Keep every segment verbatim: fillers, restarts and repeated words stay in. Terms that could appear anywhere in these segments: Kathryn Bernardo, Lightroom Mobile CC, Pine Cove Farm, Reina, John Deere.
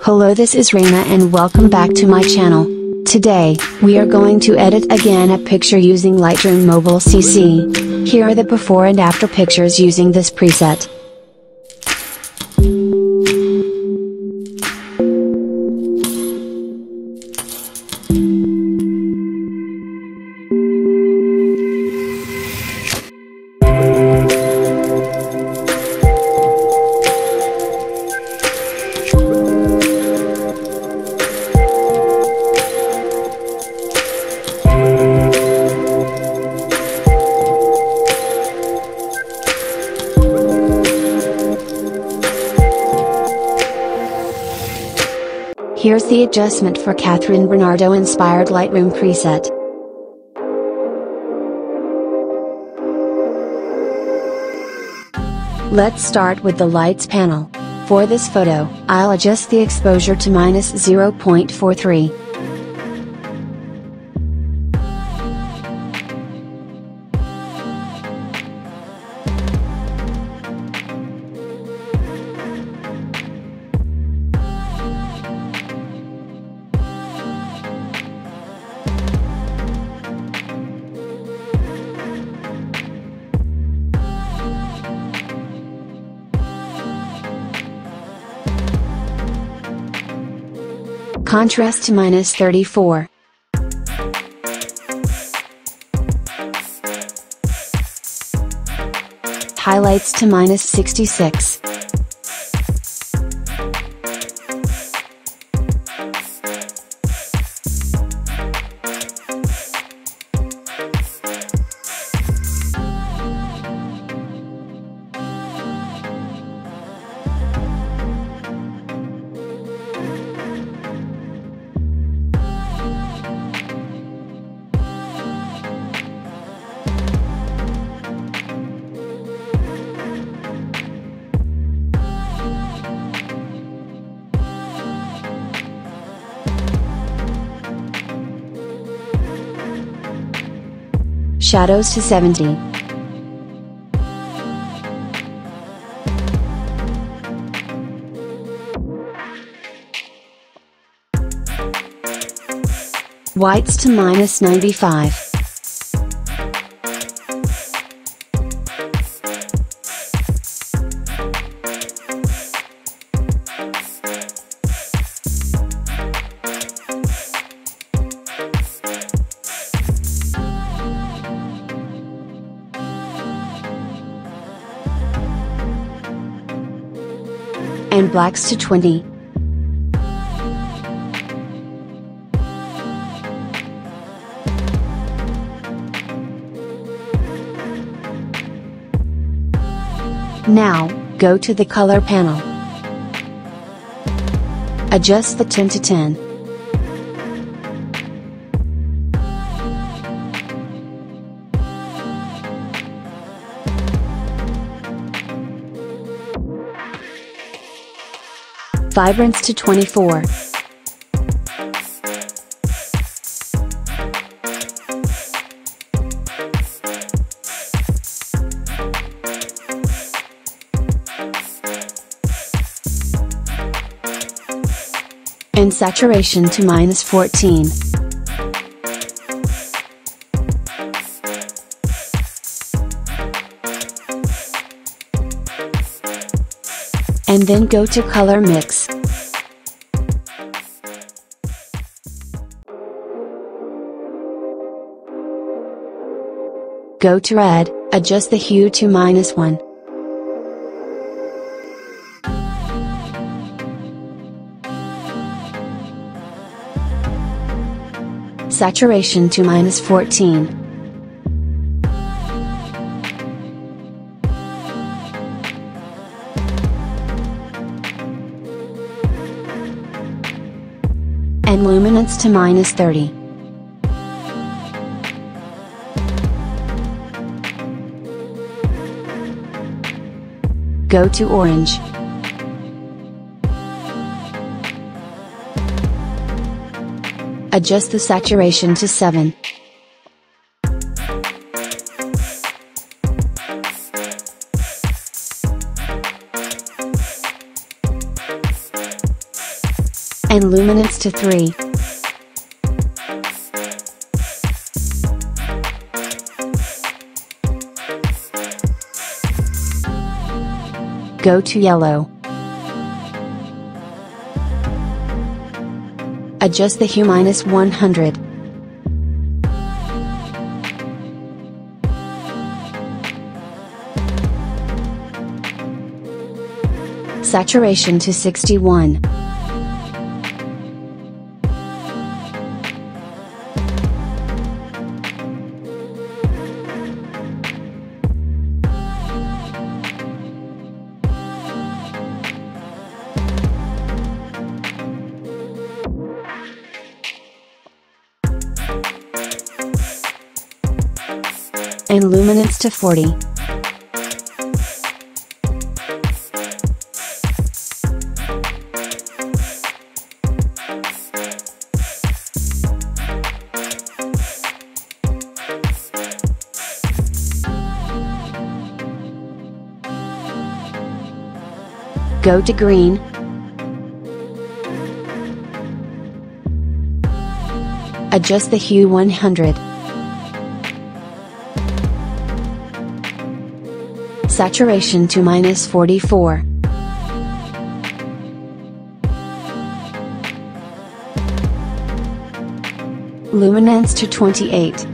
Hello, this is Reina and welcome back to my channel. Today, we are going to edit again a picture using Lightroom Mobile C C. Here are the before and after pictures using this preset. Here's the adjustment for Kathryn Bernardo inspired Lightroom preset. Let's start with the lights panel. For this photo, I'll adjust the exposure to minus zero point four three. Contrast to minus thirty-four. Highlights to minus sixty-six. Shadows to seventy. Whites to minus ninety-five. And blacks to twenty. Now, go to the color panel. Adjust the tint to ten. Vibrance to twenty-four. And saturation to minus fourteen. And then go to color mix. Go to red, adjust the hue to minus one. Saturation to minus fourteen. And luminance to minus thirty. Go to orange. Adjust the saturation to seven. and luminance to three. Go to yellow. Adjust the hue minus one hundred. Saturation to sixty-one. And luminance to forty. Go to green. Adjust the hue one hundred. Saturation to minus forty-four. Luminance to twenty-eight.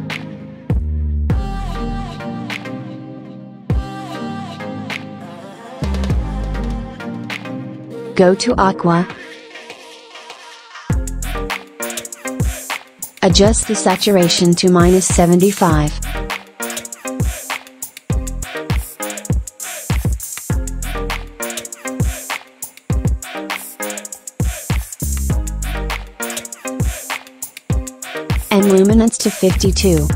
Go to aqua. Adjust the saturation to minus seventy-five. And luminance to fifty-two.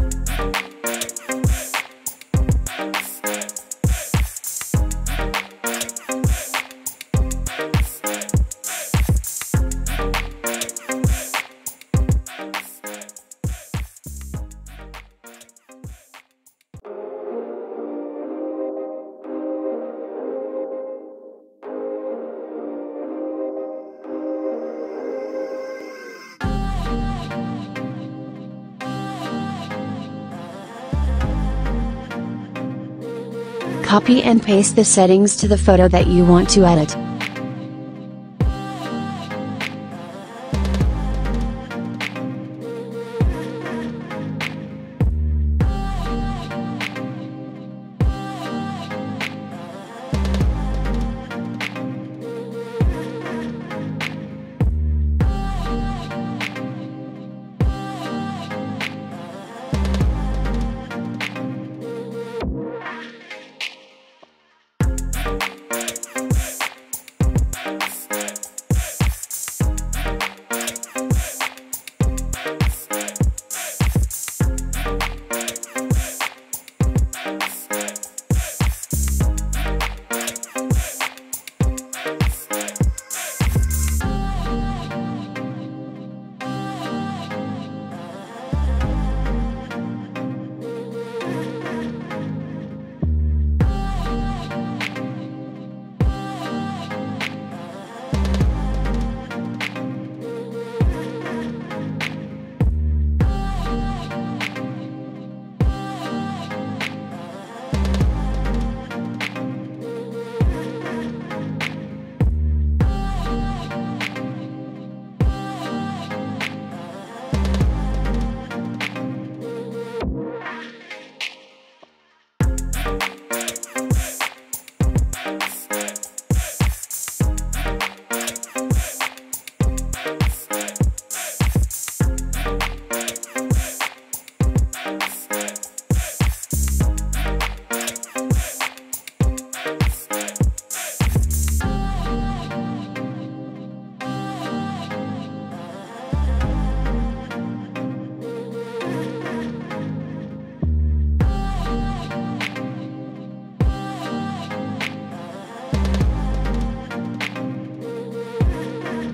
Copy and paste the settings to the photo that you want to edit.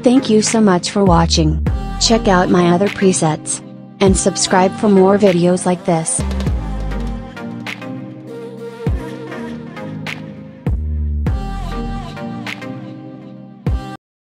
Thank you so much for watching. Check out my other presets and subscribe for more videos like this.